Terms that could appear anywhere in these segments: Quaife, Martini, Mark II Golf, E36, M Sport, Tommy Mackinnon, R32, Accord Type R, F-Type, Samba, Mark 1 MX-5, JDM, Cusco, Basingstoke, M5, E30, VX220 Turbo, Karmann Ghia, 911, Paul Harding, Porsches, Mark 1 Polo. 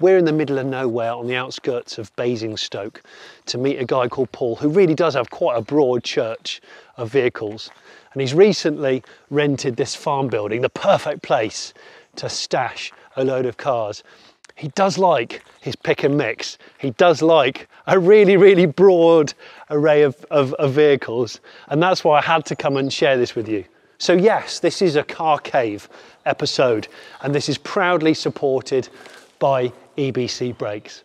We're in the middle of nowhere on the outskirts of Basingstoke to meet a guy called Paul who really does have quite a broad church of vehicles, and he's recently rented this farm building, the perfect place to stash a load of cars. He does like his pick and mix. He does like a really, really broad array of vehicles, and that's why I had to come and share this with you. So yes, this is a Car Cave episode, and this is proudly supported by EBC Brakes.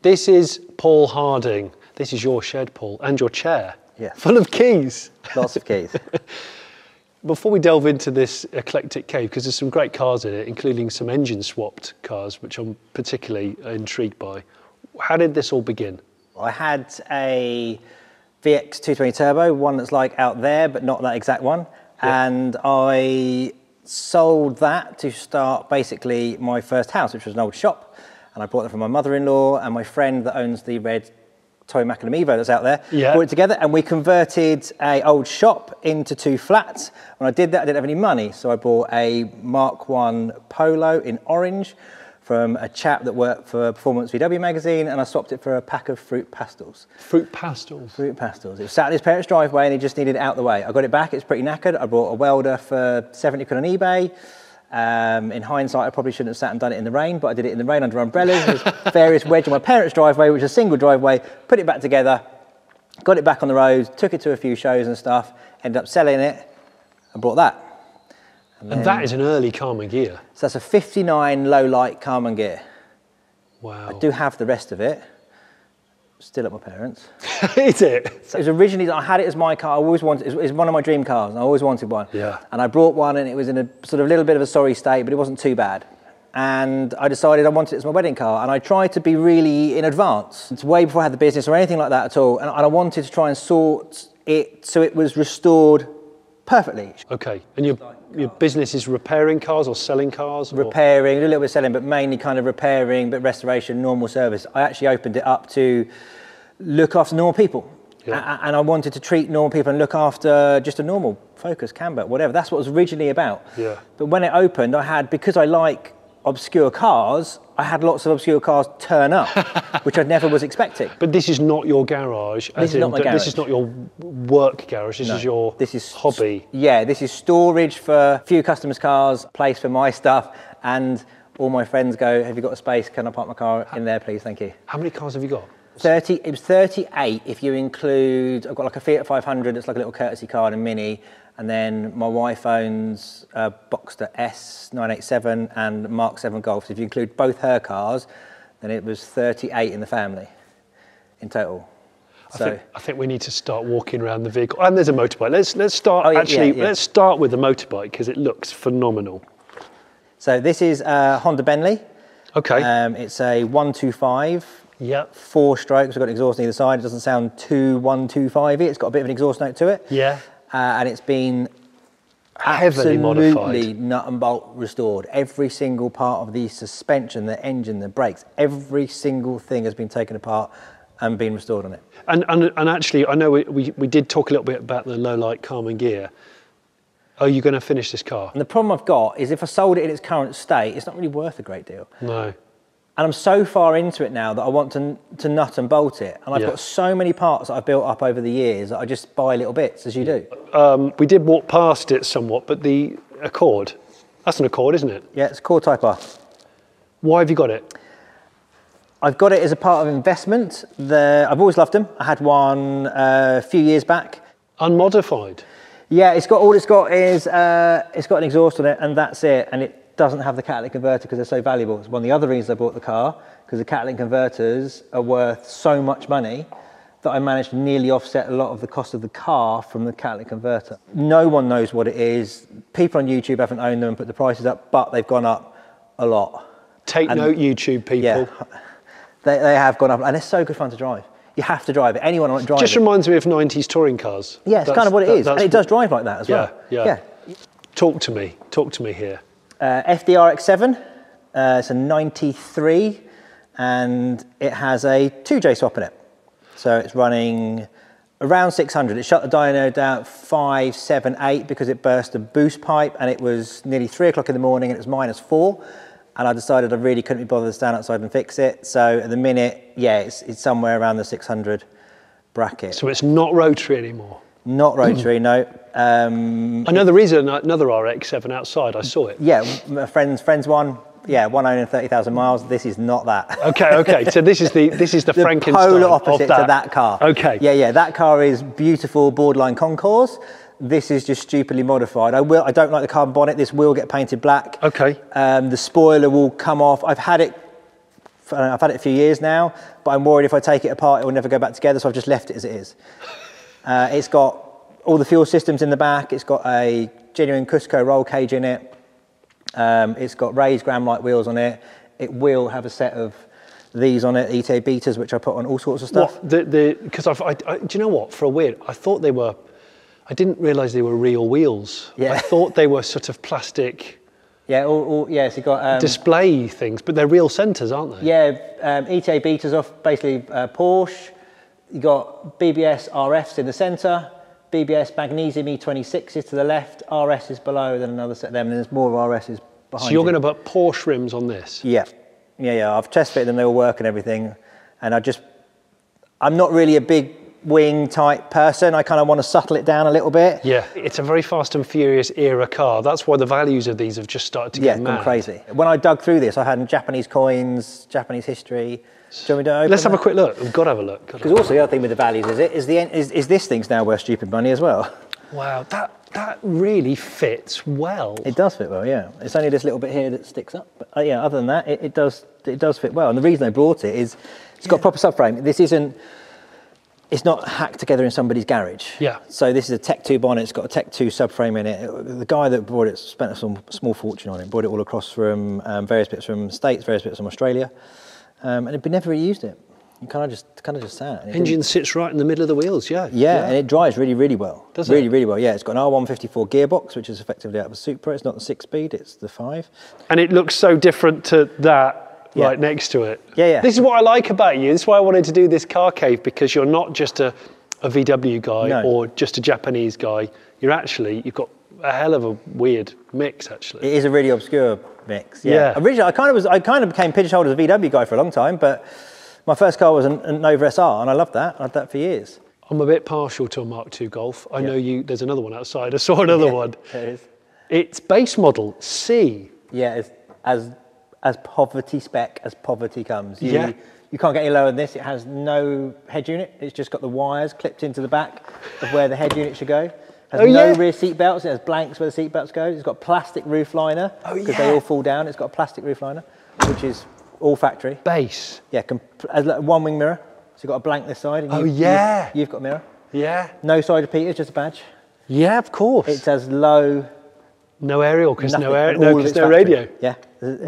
This is Paul Harding. This is your shed, Paul, and your chair. Yeah. Full of keys. Lots of keys. Before we delve into this eclectic cave, because there's some great cars in it, including some engine swapped cars, which I'm particularly intrigued by. How did this all begin? I had a VX220 Turbo, one that's like out there, but not that exact one. Yeah. And I sold that to start basically my first house, which was an old shop. And I bought it from my mother-in-law and my friend that owns the red Toy Mac and Evo that's out there. Yeah. Bought it together and we converted a old shop into two flats. When I did that, I didn't have any money. So I bought a Mark 1 Polo in orange from a chap that worked for Performance VW Magazine, and I swapped it for a pack of fruit pastels. Fruit pastels? Fruit pastels. It was sat at his parents' driveway and he just needed it out the way. I got it back, it's pretty knackered. I bought a welder for 70 quid on eBay. In hindsight, I probably shouldn't have sat and done it in the rain, but I did it in the rain under umbrellas. There's various wedge on my parents' driveway, which is a single driveway, put it back together, got it back on the road, took it to a few shows and stuff, ended up selling it and bought that. And that is an early Karmann Ghia. So that's a 59 low light Karmann Ghia. Wow. I do have the rest of it. Still at my parents. Is it? So it was originally, I had it as my car. I always wanted, it's one of my dream cars. And I always wanted one. Yeah. And I brought one and it was in a sort of little bit of a sorry state, but it wasn't too bad. And I decided I wanted it as my wedding car. And I tried to be really in advance. It's way before I had the business or anything like that at all. And I wanted to try and sort it so it was restored perfectly. Okay, and your business is repairing cars or selling cars? Or? Repairing, a little bit selling, but mainly kind of repairing, but restoration, normal service. I actually opened it up to look after normal people. Yeah. And I wanted to treat normal people and look after just a normal Focus, Camber, whatever. That's what it was originally about. Yeah. But when it opened, I had, because I like obscure cars, I had lots of obscure cars turn up, which I never was expecting. But this is not your garage. This is not my garage. This is not your work garage. This is your hobby. Yeah, this is storage for a few customers' cars, place for my stuff, and all my friends go, have you got a space? Can I park my car in there, please? Thank you. How many cars have you got? 30, it was 38 if you include, I've got like a Fiat 500, it's like a little courtesy car and a Mini, and then my wife owns a Boxster S987 and Mark 7 Golf. So if you include both her cars, then it was 38 in the family in total. I think we need to start walking around the vehicle. And there's a motorbike. Let's start, let's start with the motorbike because it looks phenomenal. So this is Honda Benly. Okay. It's a 125. Yep. 4 strokes, we've got an exhaust on either side. It doesn't sound too 125-y. It's got a bit of an exhaust note to it. Yeah. And it's been heavily modified, nut and bolt restored. Every single part of the suspension, the engine, the brakes, every single thing has been taken apart and been restored on it. And actually, I know we did talk a little bit about the low-light Karmann Ghia. Are you going to finish this car? And the problem I've got is if I sold it in its current state, it's not really worth a great deal. No. And I'm so far into it now that I want to nut and bolt it. And I've got so many parts that I've built up over the years that I just buy little bits, as you do. We did walk past it somewhat, but the Accord, that's an Accord, isn't it? Yeah, it's Accord Type R. Why have you got it? I've got it as a part of investment. I've always loved them. I had one a few years back. Unmodified? Yeah, it's got, all it's got is, it's got an exhaust on it and that's it. And it doesn't have the catalytic converter because they're so valuable. It's one of the other reasons I bought the car, because the catalytic converters are worth so much money that I managed to nearly offset a lot of the cost of the car from the catalytic converter. No one knows what it is. People on YouTube haven't owned them and put the prices up, but they've gone up a lot. Take note, YouTube people. Yeah, they have gone up, and they're so good fun to drive. You have to drive it. Anyone won't drive it. Just reminds me of 90s touring cars. Yeah, it's kind of what it is. And it does drive like that as well. Yeah. Talk to me here. FDRX7, it's a 93 and it has a 2J swap in it. So it's running around 600. It shut the dyno down at 578 because it burst a boost pipe, and it was nearly 3 o'clock in the morning and it was -4. And I decided I really couldn't be bothered to stand outside and fix it. So at the minute, yeah, it's somewhere around the 600 bracket. So it's not rotary anymore? Not rotary, no. I know the reason, another RX7 outside, I saw it. Yeah, my friend's one. Yeah, one owner, 30,000 miles. This is not that. Okay, okay. So this is the Frankenstein polar opposite of that. To that car. Okay. Yeah, yeah. That car is beautiful, borderline concourse. This is just stupidly modified. I don't like the carbon bonnet. This will get painted black. Okay. The spoiler will come off. I've had it a few years now, but I'm worried if I take it apart, it will never go back together. So I've just left it as it is. It's got all the fuel systems in the back. It's got a genuine Cusco roll cage in it. It's got raised Gram Light wheels on it. It will have a set of these on it, ETA Betas, which I put on all sorts of stuff. What, do you know what? For a weird, I thought they were, I didn't realise they were real wheels. Yeah. I thought they were sort of plastic. Yeah, so you got display things, but they're real centres, aren't they? Yeah, ETA Betas off basically Porsche. You got BBS RFs in the centre. BBS Magnesium E26 is to the left, RS is below, then another set of them, and there's more RSs behind. So you're going to put Porsche rims on this? Yeah. Yeah, yeah. I've test fitted them, they all work and everything. And I'm not really a big wing type person. I kind of want to settle it down a little bit. Yeah. It's a very Fast and Furious era car. That's why the values of these have just started to get mad. Crazy. When I dug through this, I had Japanese coins, Japanese history. Do you want me to open Let's have a quick look. We've got to have a look. Because also the other thing with the values is this thing's now worth stupid money as well. Wow, that really fits well. It does fit well, yeah. It's only this little bit here that sticks up. But yeah, other than that, it does fit well. And the reason I bought it is it's got proper subframe. It's not hacked together in somebody's garage. Yeah. So this is a Tech 2 bonnet. It's got a Tech 2 subframe in it. The guy that bought it spent a small fortune on it. Bought it all across from various bits from the States, various bits from Australia. And it never really used it. You kind of just sat. Engine sits right in the middle of the wheels, yeah. Yeah, and it drives really, really well. Does it? Really, really well, yeah. It's got an R154 gearbox, which is effectively out of a Supra. It's not the 6-speed, it's the 5. And it looks so different to that right next to it. Yeah, yeah. This is what I like about you. This is why I wanted to do this Car Cave, because you're not just a VW guy or just a Japanese guy. You're actually, you've got a hell of a weird mix, actually. It is a really obscure mix. Yeah. Originally, I kind of became pigeonholed as a VW guy for a long time, but my first car was an Nova SR, and I loved that. I had that for years. I'm a bit partial to a Mark II Golf. I know there's another one outside. I saw another one. There is. It's base model C. Yeah, it's as poverty spec as poverty comes. You can't get any lower than this. It has no head unit. It's just got the wires clipped into the back of where the head unit should go. Has no rear seat belts. It has blanks where the seat belts go. It's got plastic roof liner because they all fall down. It's got a plastic roof liner, which is all factory. Base. Yeah, one wing mirror. So you've got a blank this side. And you've got a mirror. Yeah. No side repeaters, just a badge. Yeah, of course. It's as low. No aerial because no radio. Yeah,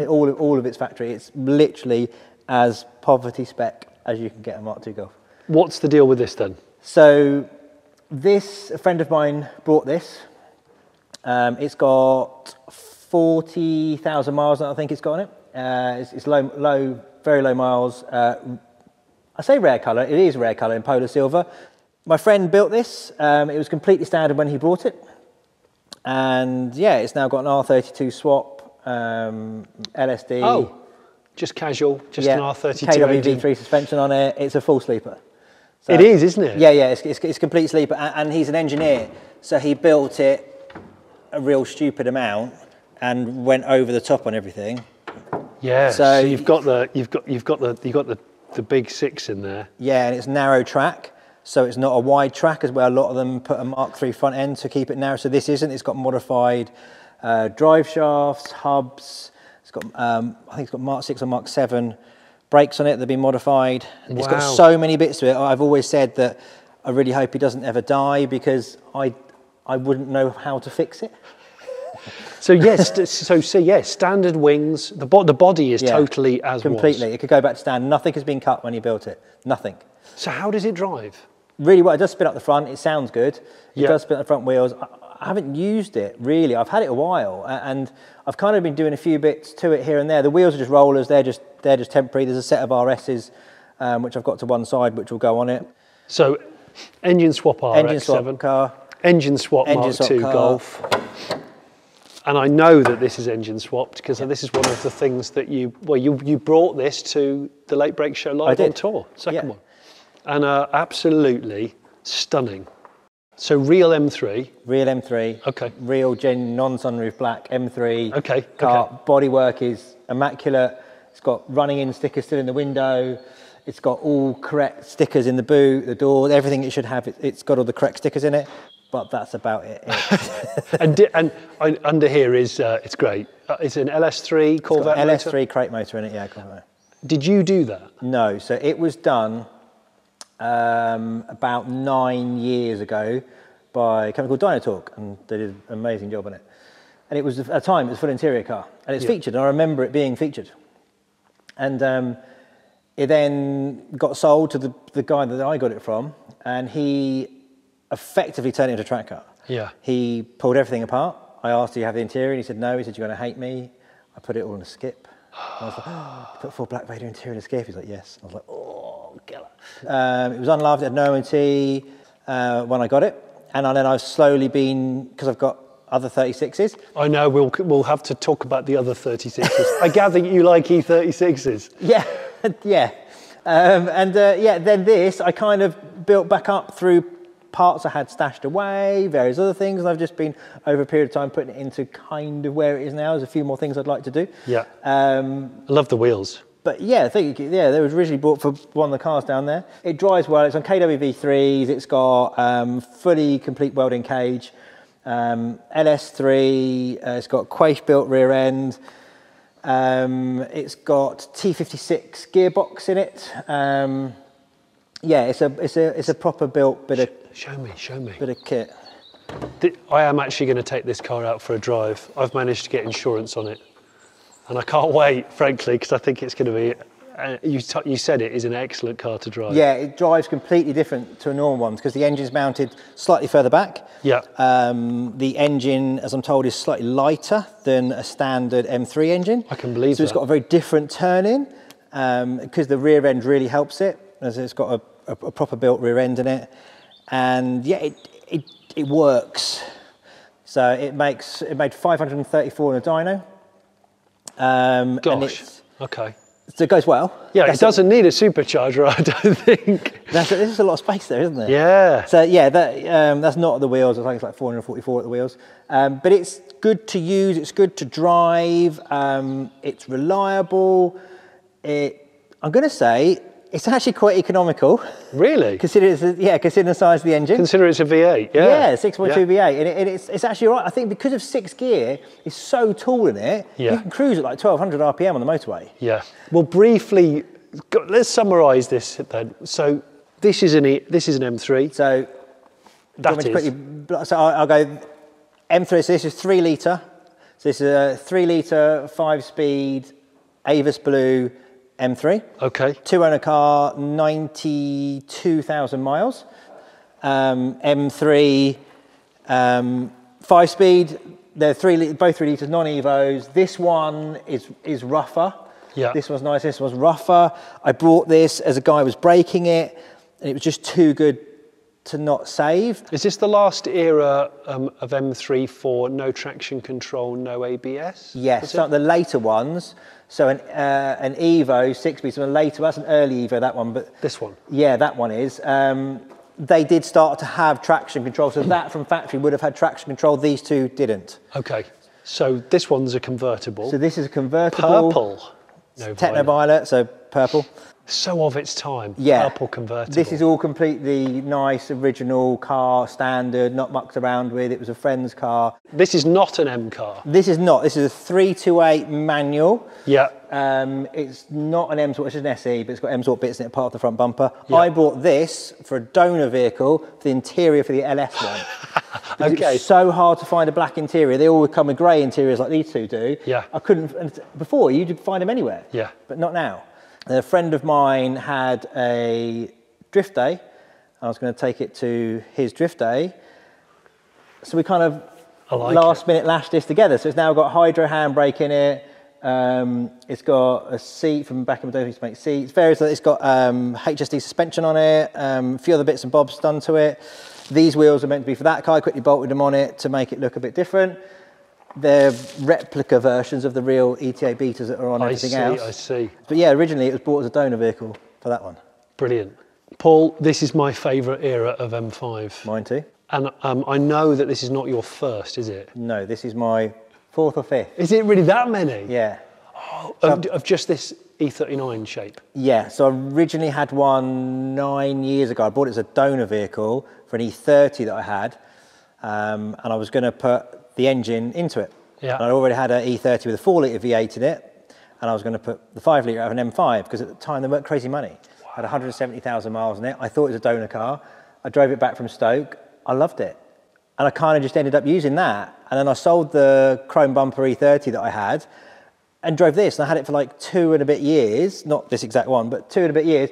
all of its factory. It's literally as poverty spec as you can get a Mark II Golf. What's the deal with this then? So. A friend of mine brought this. It's got 40,000 miles, I think it's got on it. It's low, very low miles. I say rare colour, it is rare colour in polar silver. My friend built this. It was completely standard when he bought it. And yeah, it's now got an R32 swap, LSD. Oh, just casual, an R32. KWV3 suspension on it. It's a full sleeper. So, it is, isn't it? Yeah, yeah, it's complete sleeper, and he's an engineer, so he built it a real stupid amount and went over the top on everything. Yeah. So you've got the big six in there. Yeah, and it's narrow track, so it's not a wide track as well. A lot of them put a Mark III front end to keep it narrow. So this isn't. It's got modified drive shafts, hubs. It's got I think it's got Mark VI or Mark VII. Brakes on it, they've been modified. Wow. It's got so many bits to it. I've always said that I really hope he doesn't ever die because I wouldn't know how to fix it. So yes, standard wings. The body is totally as completely. Was. It could go back to standard. Nothing has been cut when he built it. Nothing. So how does it drive? Really well. It does spin up the front. It sounds good. It does spin up the front wheels. I haven't used it really. I've had it a while, and I've kind of been doing a few bits to it here and there. The wheels are just rollers. They're just temporary. There's a set of RSs, which I've got to one side, which will go on it. So engine swap RX7, engine swap Mark II Golf. And I know that this is engine swapped because this is one of the things that you, you brought this to the Late Break Show live on tour, second one. And absolutely stunning. So real M3. Real M3. Okay. Real non-sunroof black M3. Okay. Car bodywork is immaculate. It's got running in stickers still in the window. It's got all correct stickers in the boot, the door, everything it should have. It's got all the correct stickers in it. But that's about it. And under here is, it's great. It's an LS3 Corvette motor? LS3 crate motor in it, yeah. Corvette. Did you do that? No, so it was done about 9 years ago by a company called Dynatalk, and they did an amazing job on it. And it was, at the time, it was a full interior car, and it's featured, and I remember it being featured. And it then got sold to the guy that I got it from, and he effectively turned it into a track car. Yeah. He pulled everything apart. I asked, do you have the interior? And he said, no. He said, you're going to hate me. I put it all in a skip. And I was like, oh, put full black Vader interior in a skip. He's like, yes. I was like, oh, killer. It was unloved. It had no OT when I got it. And then I've slowly been, because I've got other 36s. I know, we'll have to talk about the other 36s. I gather you like E36s. Yeah, yeah. Yeah, then this, I kind of built back up through parts I had stashed away, various other things, and I've just been, over a period of time, putting it into kind of where it is now. There's a few more things I'd like to do. Yeah. I love the wheels. But yeah, I think, yeah, they were originally bought for one of the cars down there. It drives well, it's on KWV3s, it's got fully complete welding cage, LS3, it's got Quaife built rear end, it's got T56 gearbox in it. Yeah, it's a proper built bit of... Show me. Bit of kit. I am actually going to take this car out for a drive. I've managed to get insurance on it. And I can't wait, frankly, because I think it's going to be... you said it is an excellent car to drive. Yeah, it drives completely different to a normal one because the engine's mounted slightly further back. Yeah. The engine, as I'm told, is slightly lighter than a standard M3 engine. I can believe that. So it's got a very different turn-in because the rear end really helps it. As it's got a proper built rear end in it, and yeah, it works. So it made 534 in a dyno. Gosh, okay. So it goes well. Yeah, it doesn't need a supercharger, I don't think. This is a lot of space there, isn't it? Yeah. So yeah, that's not at the wheels. I think it's like 444 at the wheels. But it's good to use. It's good to drive. It's reliable. I'm going to say, it's actually quite economical. Really? Considering the size of the engine. Consider it's a V8, yeah. Yeah, 6.2 V8, and it's actually all right. I think because of six gear, it's so tall in it, you can cruise at like 1,200 RPM on the motorway. Yeah. Well, briefly, let's summarise this then. So this is an M3. So that is. So I'll go M3. So this is 3 litre. So this is a 3 litre, 5-speed, Avis Blue M3. Okay. Two-owner car, 92,000 miles. M3, 5-speed. They're both 3 litres, non-Evos. This one is rougher. Yeah. This one's nice. This one's rougher. I brought this as a guy was breaking it, and it was just too good to not save. Is this the last era of M3 for no traction control, no ABS? Yes, some of the later ones. So an Evo 6-speed, so a later, that's an early Evo, that one. But this one? Yeah, that one is. They did start to have traction control, so that from factory would have had traction control. These two didn't. Okay, so this one's a convertible. So this is a convertible. Purple. No, Technoviolet, so purple. So of its time, purple convertible. This is all completely nice, original car, standard, not mucked around with. It was a friend's car. This is not an M car. This is not. This is a 328 manual. Yeah. It's not an M Sport, it's just an SE, but it's got M Sport bits in it, part of the front bumper. Yeah. I bought this for a donor vehicle, for the interior for the LS one. Okay. It's so hard to find a black interior. They all come with grey interiors like these two do. Yeah. I couldn't, and before you could find them anywhere. Yeah. But not now. A friend of mine had a drift day, and I was going to take it to his drift day. So we kind of last minute lashed this together. So it's now got hydro handbrake in it, It's got a seat from back in the day to make seats. Various, it's got HSD suspension on it, a few other bits and bobs done to it. These wheels are meant to be for that car. I quickly bolted them on it to make it look a bit different. They're replica versions of the real ETA Betas that are on everything else. I see, I see. But yeah, originally it was bought as a donor vehicle for that one. Brilliant. Paul, this is my favourite era of M5. Mine too. And I know that this is not your first, is it? No, this is my fourth or fifth. Is it really that many? Yeah. Oh, so of just this E39 shape? Yeah, so I originally had one 9 years ago. I bought it as a donor vehicle for an E30 that I had, and I was going to put the engine into it. Yeah. And I already had an E30 with a 4-litre V8 in it, and I was going to put the 5-litre out of an M5, because at the time they weren't crazy money. Had 170,000 miles in it. I thought it was a donor car. I drove it back from Stoke. I loved it. And I kind of just ended up using that. And then I sold the chrome bumper E30 that I had and drove this. And I had it for like 2 and a bit years, not this exact one, but 2 and a bit years.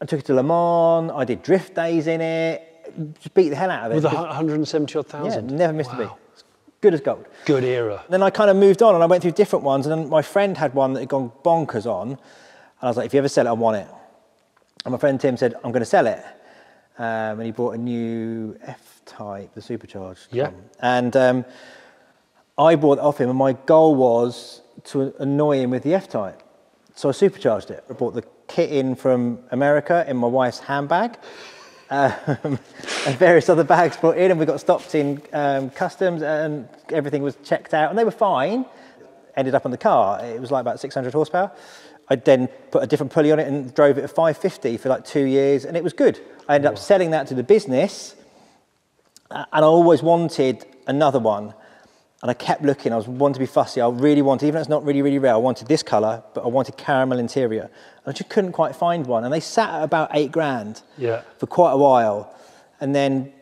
I took it to Le Mans. I did drift days in it. Just beat the hell out of it. With 170 odd thousand? Yeah, never missed a beat. Good as gold. Good era. And then I kind of moved on and I went through different ones. And then my friend had one that had gone bonkers on. And I was like, if you ever sell it, I want it. And my friend Tim said, I'm going to sell it. And he bought a new F-Type, the supercharged. Yeah. One. And I bought it off him, and my goal was to annoy him with the F-Type. So I supercharged it. I brought the kit in from America in my wife's handbag. And various other bags brought in, and we got stopped in customs, and everything was checked out. And they were fine. Ended up on the car. It was like about 600 horsepower. I then put a different pulley on it and drove it at 550 for like 2 years, and it was good. I ended up selling that to the business, and I always wanted another one, and I kept looking. I wanted to be fussy. I really wanted, even though it's not really, really rare, I wanted this colour, but I wanted caramel interior. And I just couldn't quite find one, and they sat at about £8,000 for quite a while. And then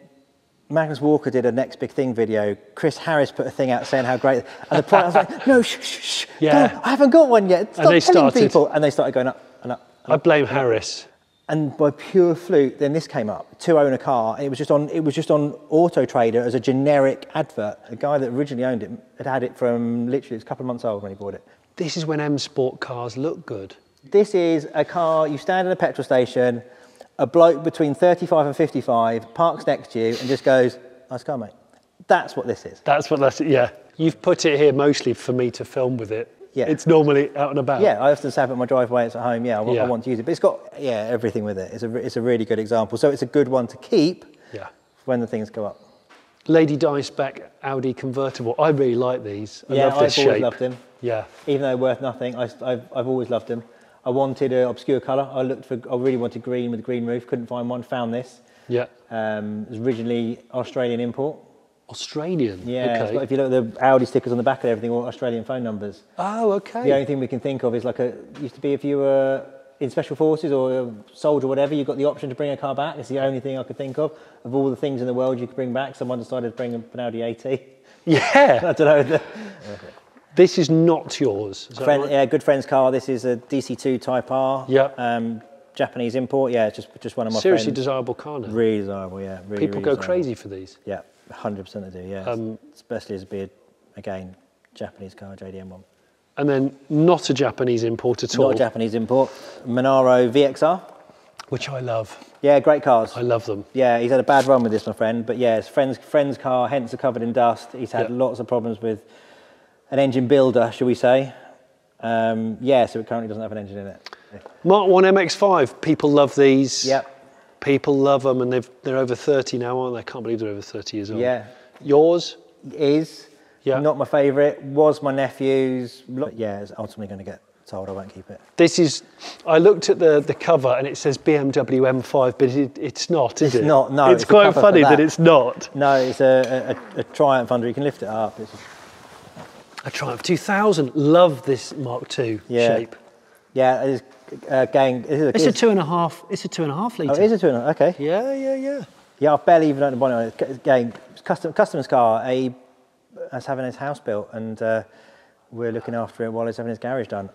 Magnus Walker did a Next Big Thing video. Chris Harris put a thing out saying how great, and the price, I was like, no, shh, shh, shh. Yeah. No, I haven't got one yet. Stop telling people. And they started going up and up. And up. I blame Harris. And by pure fluke, then this came up, to own a car. And it was just on Auto Trader as a generic advert. The guy that originally owned it had had it from literally, it was a couple of months old when he bought it. This is when M Sport cars look good. This is a car, you stand in a petrol station, a bloke between 35 and 55 parks next to you and just goes, nice car, mate. That's what this is. That's what that's, yeah. You've put it here mostly for me to film with it. Yeah. It's normally out and about. Yeah, I often have it in my driveway, it's at home, I want to use it. But it's got, everything with it. It's a really good example. So it's a good one to keep when the things go up. Lady Di spec Audi convertible. I really like these. I love this shape. I've always loved them. Yeah. Even though they're worth nothing, I've always loved them. I wanted an obscure colour. I really wanted green with a green roof. Couldn't find one. Found this. Yeah. It was originally Australian import. Australian? Yeah. Okay. If you look at the Audi stickers on the back of everything, all Australian phone numbers. Oh, okay. The only thing we can think of is like used to be if you were in special forces or a soldier or whatever, you got the option to bring a car back. It's the only thing I could think of. Of all the things in the world you could bring back, someone decided to bring an Audi AT. Yeah. I don't know. This is not yours. Is right? Yeah, good friend's car. This is a DC2 Type R. Yeah. Japanese import. Yeah, just one of my seriously friends. Desirable car now. Really desirable. Yeah. Really, people really go crazy for these. Yeah, 100% they do. Yeah. Especially as being again Japanese car, JDM one. And then not a Japanese import at all. Not a Japanese import. Monaro VXR, which I love. Yeah, great cars. I love them. Yeah, he's had a bad run with this, my friend. But yeah, it's friend's car. Hence, are covered in dust. He's had lots of problems with. An engine builder, shall we say. Yeah, so it currently doesn't have an engine in it. Mark 1 MX-5, people love these. Yep. People love them, and they're over 30 now, aren't they? I can't believe they're over 30 years old. Yeah. Yours? Is. Yeah. Not my favourite. Was my nephew's. But yeah, it's ultimately going to get told I won't keep it. This is, I looked at the cover and it says BMW M5, but it's not, is it? It's not, no. It's quite funny that it's not. No, it's a Triumph under, you can lift it up. It's a Triumph 2000, love this Mark II shape. Yeah, it is, again, it's a 2.5 litre. Oh, it is a 2.5, okay. Yeah. Yeah, I barely even owned the bonnet on it. Again, customer's car, that's having his house built, and we're looking after it while he's having his garage done.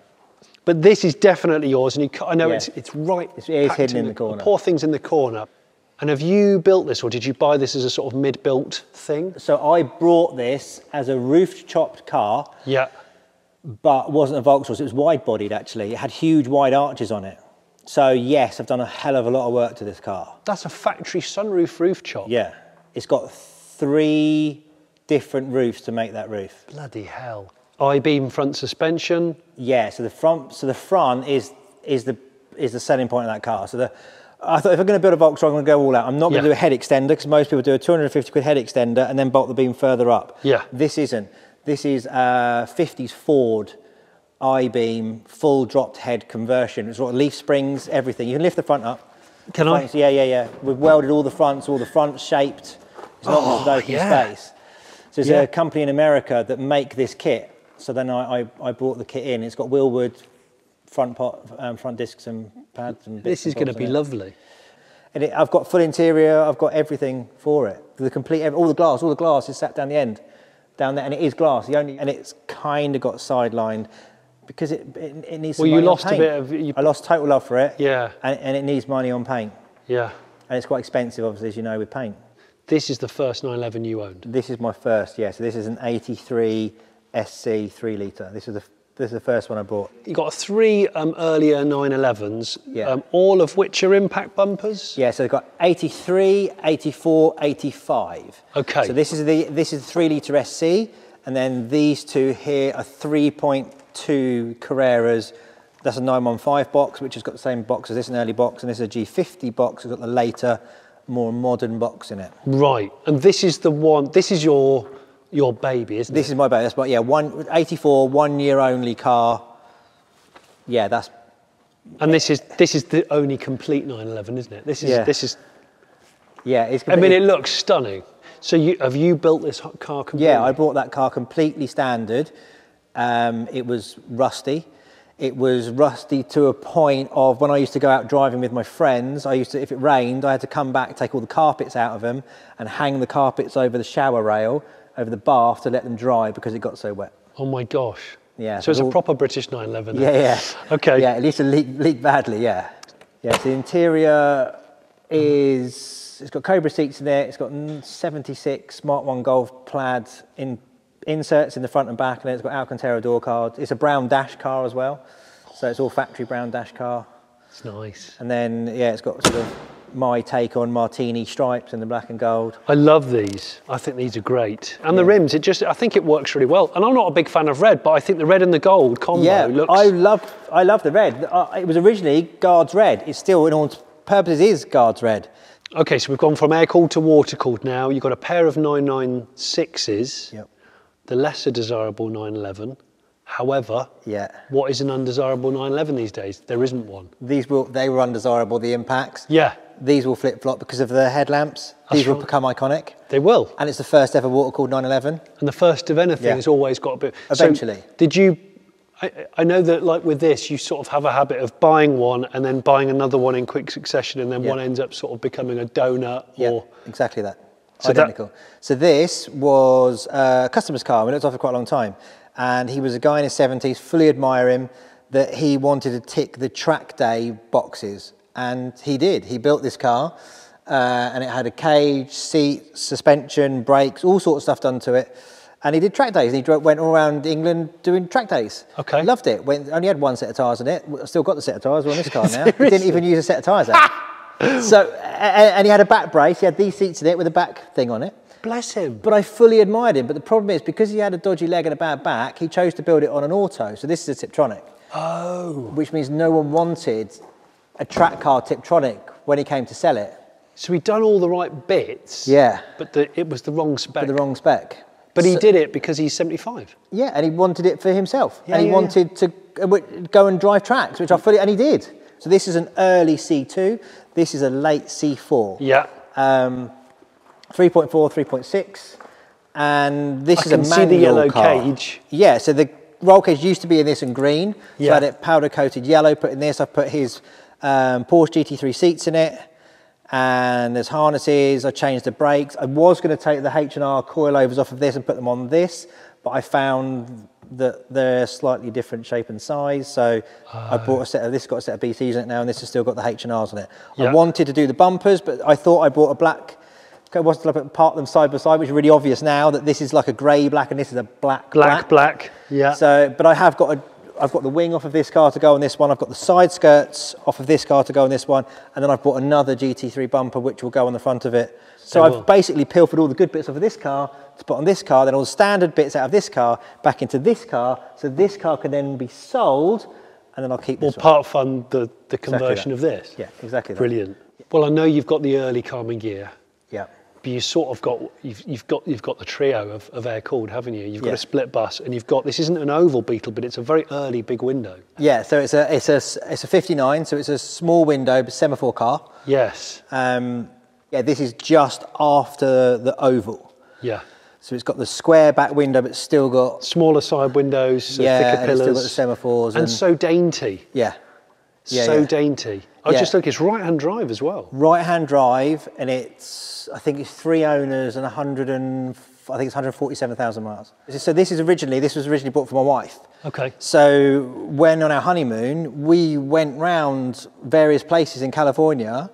But this is definitely yours, and I know it's right. It's hidden in the corner. The poor thing's in the corner. And have you built this, or did you buy this as a sort of mid-built thing? So I brought this as a roof-chopped car. Yeah. but wasn't a Vauxhall, so it was wide-bodied actually. It had huge wide arches on it. So yes, I've done a hell of a lot of work to this car. That's a factory sunroof roof chop. Yeah, it's got 3 different roofs to make that roof. Bloody hell. I-beam front suspension. Yeah, so the front is the selling point of that car. So I thought if I'm going to build a Vauxhall, I'm going to go all out. I'm not going to do a head extender, because most people do a 250 quid head extender and then bolt the beam further up. Yeah. This isn't. This is a 50s Ford I-beam, full dropped head conversion. It's got leaf springs, everything. You can lift the front up. Can I? Yeah, yeah, yeah. We've welded all the fronts shaped. It's not just an open space. So there's a company in America that make this kit. So then I brought the kit in. It's got wheelwood front pot, front discs and pads and bits. This is going to be lovely. And I've got full interior. I've got everything for it. The complete, all the glass is sat down the end, down there, and it is glass. The only, and it's kind of got sidelined because it needs. Well, you lost a bit of. I lost total love for it. Yeah. And it needs money on paint. Yeah. And it's quite expensive, obviously, as you know, with paint. This is the first 911 you owned? This is my first, yes. Yeah. So this is an 83 SC 3 litre. This is the first one I bought. You got 3 earlier 911s, all of which are impact bumpers? Yeah, so they've got 83, 84, 85. Okay. So this is the 3 litre SC, and then these two here are 3.2 Carreras. That's a 915 box, which has got the same box as this, an early box, and this is a G50 box. It's got the later, more modern box in it. Right, and this is the one, this is your baby, isn't it? This is my baby, that's my, yeah, 84, 1 year only car. Yeah, that's... And this is the only complete 911, isn't it? This is... Yeah, it's complete. I mean, it looks stunning. So have you built this car completely? Yeah, I bought that car completely standard. It was rusty. It was rusty to a point of when I used to go out driving with my friends, if it rained, I had to come back, take all the carpets out of them and hang the carpets over the shower rail, over the bath to let them dry because it got so wet. Oh my gosh. Yeah. So it's a proper British 911. Yeah, yeah. Okay. Yeah, at least it leaked badly, yeah. Yeah, so the interior is, it's got Cobra seats in there, it's got 76 Mark 1 Golf plaid inserts in the front and back, and then it's got Alcantara door cards. It's a brown dash car as well, so it's all factory brown dash car. It's nice. And then, yeah, it's got sort of my take on martini stripes in the black and gold. I love these. I think these are great. And the rims, I think it works really well. And I'm not a big fan of red, but I think the red and the gold combo looks... I love the red. It was originally Guards Red. It's still, in all purposes, is Guards Red. Okay, so we've gone from air-cooled to water-cooled now. You've got a pair of 996s. Yep. The lesser desirable 911. However, what is an undesirable 911 these days? There isn't one. They were undesirable, the impacts. Yeah. These will flip-flop because of the headlamps. These will become iconic. They will. And it's the first ever water-cooled 911. And the first of anything has always got a bit... Eventually. So did you... I know that, like with this, you sort of have a habit of buying one and then buying another one in quick succession, and then one ends up sort of becoming a donut or... Yeah, exactly that. So identical. So this was a customer's car. We looked after for quite a long time. And he was a guy in his 70s, fully admire him, that he wanted to tick the track day boxes. And he did. He built this car, and it had a cage, seat, suspension, brakes, all sorts of stuff done to it. And he did track days. And he went all around England doing track days. Okay. Loved it. Only had one set of tyres in it. I still got the set of tyres. We're on this car now. He didn't even use a set of tyres out. So, and he had a back brace. He had these seats in it with a back thing on it. Bless him. But I fully admired him. But the problem is, because he had a dodgy leg and a bad back, he chose to build it on an auto. So this is a Tiptronic. Oh. Which means no one wanted a track car Tiptronic when he came to sell it. So he'd done all the right bits. Yeah. But it was the wrong spec. But the wrong spec. But he did it because he's 75. Yeah, and he wanted it for himself. Yeah, and he wanted to go and drive tracks, which I fully, and he did. So this is an early C2. This is a late C4. Yeah. 3.4, 3.6. And this is a manual car. I can see the yellow cage. Yeah, so the roll cage used to be in this and green. Yeah. So I had it powder coated yellow, put in this. I put his... Porsche GT3 seats in it, and there's harnesses. I changed the brakes. I was going to take the H&R coilovers off of this and put them on this, but I found that they're slightly different shape and size, so I bought a set of this. Got a set of BCs in it now, and this has still got the H&Rs on it. Yep. I wanted to do the bumpers, but I thought I bought a black. I wanted to part them side by side, which is really obvious now that this is like a grey black and this is a black. Yeah. So, but I have got a, I've got the wing off of this car to go on this one. I've got the side skirts off of this car to go on this one. And then I've bought another GT3 bumper, which will go on the front of it. So I've basically pilfered all the good bits off of this car to put on this car, then all the standard bits out of this car back into this car. So this car can then be sold, and then I'll keep this part fund the conversion of this. Yeah, exactly that. Brilliant. Yeah. Well, I know you've got the early Karmann Ghia. Yeah. But you sort of got, you've got the trio of air cooled, haven't you? You've got a split bus, and you've got, this isn't an oval Beetle, but it's a very early big window. Yeah, so it's a 59, so it's a small window, but semaphore car. Yes. Yeah, this is just after the oval. Yeah. So it's got the square back window, but still got smaller side windows, thicker pillars, still got the semaphores, and so dainty. Yeah. So dainty. I just look, it's right-hand drive as well. Right-hand drive, and it's, I think it's 3 owners and 147,000 miles. So this was originally bought for my wife. Okay. So when on our honeymoon, we went round various places in California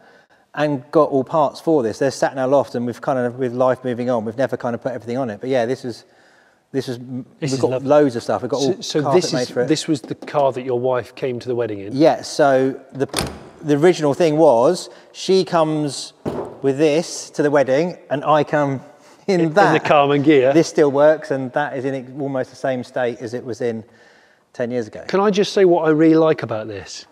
and got all parts for this. They're sat in our loft, and we've kind of, with life moving on, we've never kind of put everything on it. But yeah, we've got loads of stuff. We've got all carpet made for it. This was the car that your wife came to the wedding in? Yeah, so the original thing was, she comes with this to the wedding, and I come in that. In the Karmann Ghia. This still works, and that is in almost the same state as it was in 10 years ago. Can I just say what I really like about this?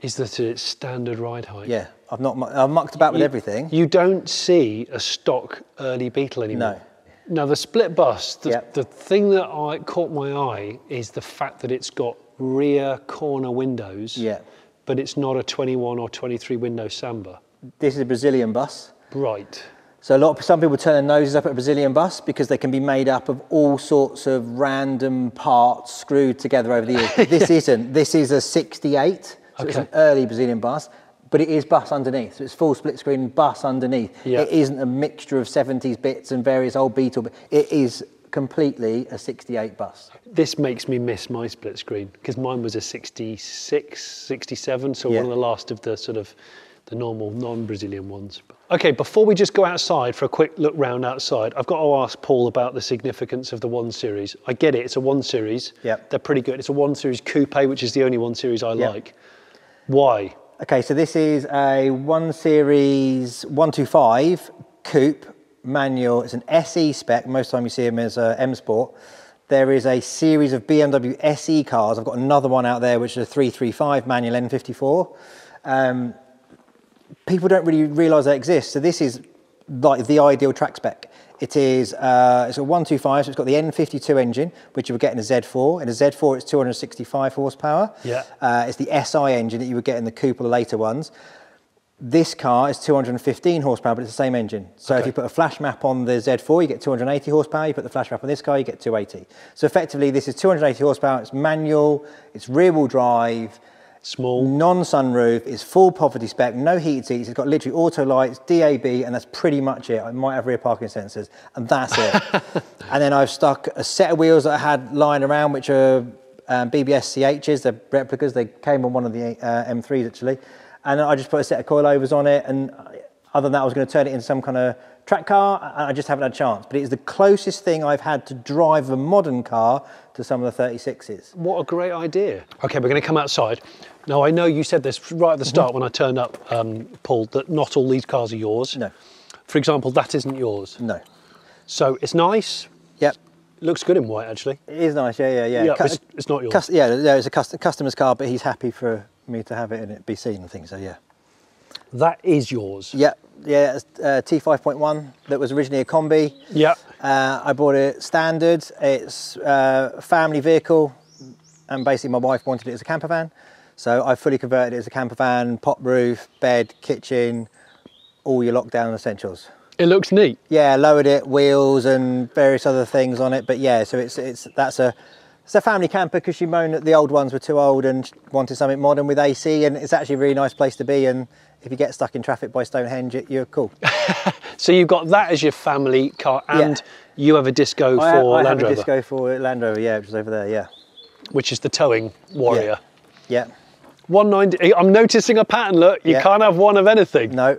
Is that it's standard ride height. Yeah, I've mucked about with everything. You don't see a stock early Beetle anymore. No. Now the split bus, the thing that caught my eye is the fact that it's got rear corner windows, but it's not a 21 or 23 window Samba. This is a Brazilian bus. Right. So some people turn their noses up at a Brazilian bus because they can be made up of all sorts of random parts screwed together over the years. This isn't. This is a 68, so it's an early Brazilian bus. But it is bus underneath, so it's full split screen bus underneath. Yeah. It isn't a mixture of 70s bits and various old Beetle, but it is completely a 68 bus. This makes me miss my split screen, because mine was a 66, 67, so one of the last of the sort of the normal non-Brazilian ones. Okay, before we just go outside for a quick look round outside, I've got to ask Paul about the significance of the 1 Series. I get it, it's a 1 Series. Yep. They're pretty good. It's a 1 Series Coupe, which is the only 1 Series I like. Why? Okay, so this is a 1 Series 125 coupe manual. It's an SE spec. Most time you see them as M Sport. There is a series of BMW SE cars. I've got another one out there, which is a 335 manual N54. People don't really realise they exist. So this is like the ideal track spec. It is it's a 125, so it's got the N52 engine, which you would get in a Z4. In a Z4, it's 265 horsepower. Yeah. It's the SI engine that you would get in the coupe or the later ones. This car is 215 horsepower, but it's the same engine. So if you put a flash map on the Z4, you get 280 horsepower. You put the flash map on this car, you get 280. So effectively, this is 280 horsepower. It's manual. It's rear-wheel drive. Small. Non-sunroof, it's full poverty spec, no heated seats, it's got literally auto lights, DAB, and that's pretty much it. I might have rear parking sensors, and that's it. And then I've stuck a set of wheels that I had lying around, which are BBS CHs, they're replicas, they came on one of the M3s actually, and I just put a set of coilovers on it, and other than that I was going to turn it into some kind of track car, and I just haven't had a chance. But it is the closest thing I've had to drive a modern car to some of the 36s. What a great idea. Okay, we're going to come outside. Now, I know you said this right at the start when I turned up, Paul, that not all these cars are yours. No. For example, that isn't yours. No. So it's nice. Yep. It looks good in white, actually. It is nice, yeah. It's not yours. It's a customer's car, but he's happy for me to have it and it be seen and things, so yeah. That is yours? Yep. Yeah, T5.1 that was originally a combi. Yep. I bought it standard. It's a family vehicle, and basically my wife wanted it as a camper van. So I fully converted it as a camper van, pop roof, bed, kitchen, all your lockdown essentials. It looks neat. Yeah, lowered it, wheels and various other things on it. But yeah, so it's a family camper, because she moaned that the old ones were too old and wanted something modern with AC, and it's actually a really nice place to be. And if you get stuck in traffic by Stonehenge, you're cool. So you've got that as your family car, and you have a disco for Land Rover. I have a disco for Land Rover, yeah, which is over there, yeah. Which is the towing warrior. Yeah. 190. I'm noticing a pattern, look. You can't have one of anything. No.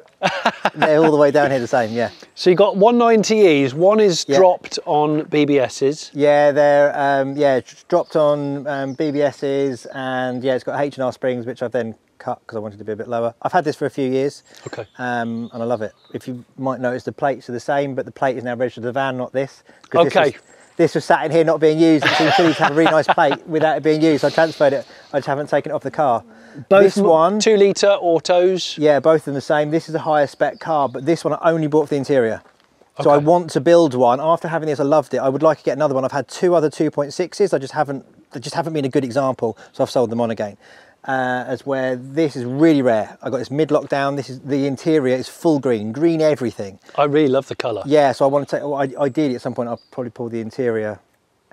They're all the way down here the same, yeah. So you got 190Es. One is dropped on BBSs. Yeah, they're dropped on BBSs, and yeah, it's got H&R springs, which I've then cut because I wanted to be a bit lower. I've had this for a few years. Okay. And I love it. If you might notice, the plates are the same, but the plate is now registered to the van, not this. Okay. This was sat in here not being used. It seemed silly to have a really nice plate without it being used. I transferred it. I just haven't taken it off the car. Both this one, 2 litre autos. Yeah, both of them the same. This is a higher spec car, but this one I only bought for the interior. Okay. So I want to build one. After having this, I loved it. I would like to get another one. I've had two other 2.6s. They just haven't been a good example, so I've sold them on again. As where this is really rare. I got this mid lockdown. This is the interior is full green, green everything. I really love the colour. Yeah, so I want to take. Well, ideally, at some point, I'll probably pull the interior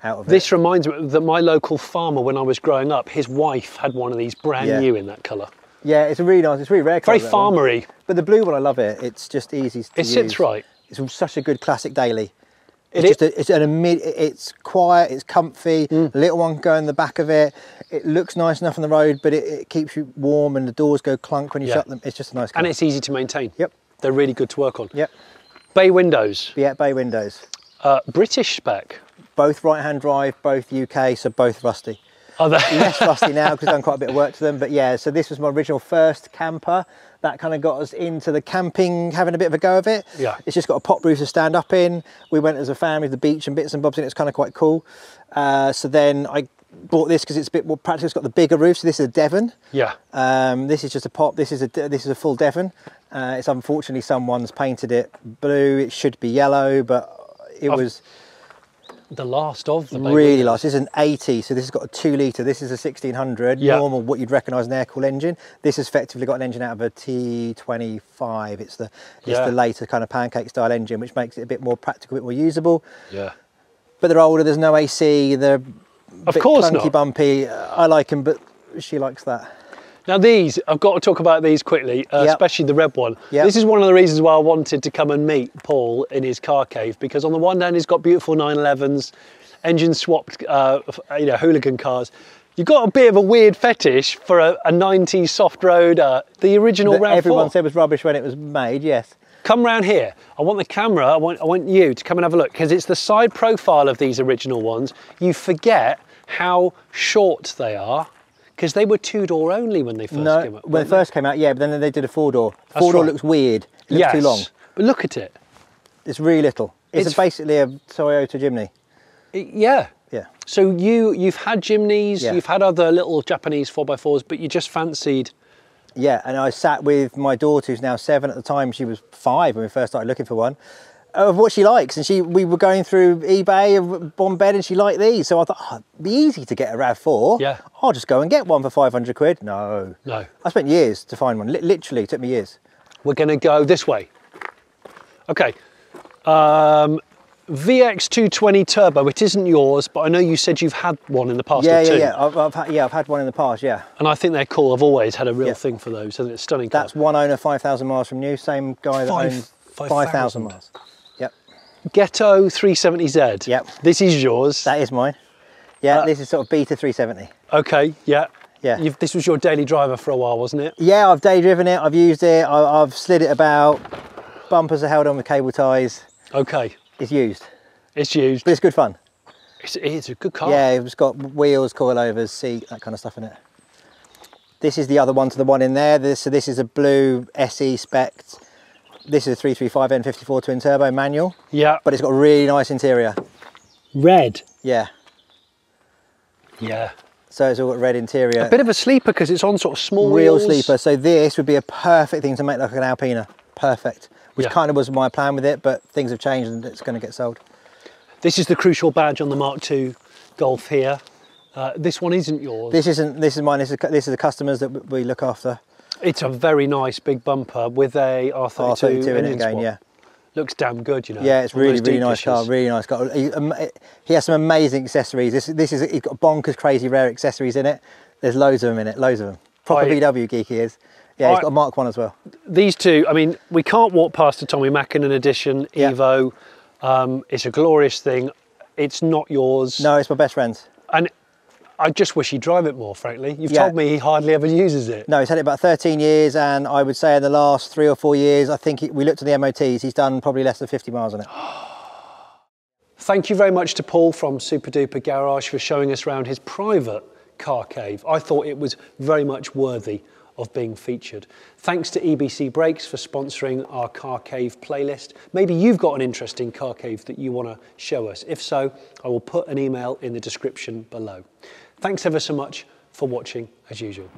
out of it. This reminds me that my local farmer, when I was growing up, his wife had one of these brand new in that colour. Yeah, it's a really nice. It's a really rare colour. Very farmery. But the blue one, I love it. It's just easy to use. It sits right. It's such a good classic daily. It's quiet, it's comfy, a little one can go in the back of it. It looks nice enough on the road, but it keeps you warm and the doors go clunk when you shut them. It's just a nice car. And it's easy to maintain. Yep. They're really good to work on. Yep. Bay windows. Yeah, bay windows. British spec. Both right-hand drive, both UK, so both rusty. Are they? Less rusty now because I've done quite a bit of work to them, but yeah, so this was my original first camper. That kind of got us into the camping, having a bit of a go of it. Yeah. It's just got a pop roof to stand up in. We went as a family to the beach and bits and bobs in. It's kind of quite cool. So then I bought this because it's a bit more practical. It's got the bigger roof. So this is a Devon. Yeah. This is just a pop. This is a full Devon. It's unfortunately someone's painted it blue. It should be yellow, but it was the last of the really last. This is an 80, so this has got a 2 litre. This is a 1600 normal, what you'd recognise an air cool engine. This has effectively got an engine out of a T25. It's the later kind of pancake style engine, which makes it a bit more practical, a bit more usable. Yeah, but they're older. There's no AC. They're of course clunky, bumpy. I like them, but she likes that. Now these, I've got to talk about these quickly, especially the red one. Yep. This is one of the reasons why I wanted to come and meet Paul in his car cave, because on the one hand he's got beautiful 911s, engine swapped, you know, hooligan cars. You've got a bit of a weird fetish for a 90s soft road, the original RAV4. Everyone said it was rubbish when it was made, yes. Come round here. I want the camera, I want you to come and have a look, because it's the side profile of these original ones. You forget how short they are. Because they were 2-door only when they first came out. When they first came out, yeah, but then they did a 4-door. 4-door looks weird. It looks too long. But look at it. It's really little. It's basically a Toyota Jimny. Yeah. Yeah. So you've had Jimnys, you've had other little Japanese 4x4s, but you just fancied. Yeah, and I sat with my daughter, who's now 7 at the time. She was 5 when we first started looking for one. Of what she likes, and we were going through eBay and Bombed, and she liked these, so I thought, oh, it'd be easy to get a RAV4. Yeah, I'll just go and get one for 500 quid. No, I spent years to find one. Literally took me years. We're gonna go this way. Okay, VX220 Turbo. It isn't yours, but I know you said you've had one in the past. Yeah. I've had one in the past. Yeah, and I think they're cool. I've always had a real thing for those, and it's stunning. That's one owner, 5,000 miles from you. Same guy that owns 5,000 miles. Ghetto 370Z. Yep. This is yours. That is mine. Yeah, this is sort of Beta 370. Okay, yeah. Yeah. This was your daily driver for a while, wasn't it? Yeah, I've day driven it, I've used it, I've slid it about. Bumpers are held on with cable ties. Okay. It's used. It's used. But it's good fun. It's a good car. Yeah, it's got wheels, coilovers, seat, that kind of stuff in it. This is the other one to the one in there. So this is a blue SE spec'd. This is a 335 N54 twin turbo manual. Yeah. But it's got a really nice interior. Red. Yeah. Yeah. So it's all got red interior. A bit of a sleeper because it's on sort of small wheels. Real sleeper. So this would be a perfect thing to make like an Alpina. Perfect. Which kind of was my plan with it, but things have changed and it's going to get sold. This is the crucial badge on the Mark II Golf here. This one isn't yours. This isn't. This is mine. This is the customers that we look after. It's a very nice big bumper with a R32 in it again, yeah. Looks damn good, you know. Yeah, it's really, really nice car, really nice car. He has some amazing accessories. He's got bonkers, crazy, rare accessories in it. There's loads of them in it, loads of them. Proper VW geek he is. Yeah, he's got a Mark 1 as well. These two, I mean, we can't walk past the Tommy Mackinnon edition, Evo. It's a glorious thing. It's not yours. No, it's my best friend's. And I just wish he'd drive it more, frankly. You've told me he hardly ever uses it. No, he's had it about 13 years, and I would say in the last 3 or 4 years, I think we looked at the MOTs, he's done probably less than 50 miles on it. Thank you very much to Paul from Super Duper Garage for showing us around his private car cave. I thought it was very much worthy of being featured. Thanks to EBC Brakes for sponsoring our Car Cave playlist. Maybe you've got an interesting car cave that you want to show us. If so, I will put an email in the description below. Thanks ever so much for watching as usual.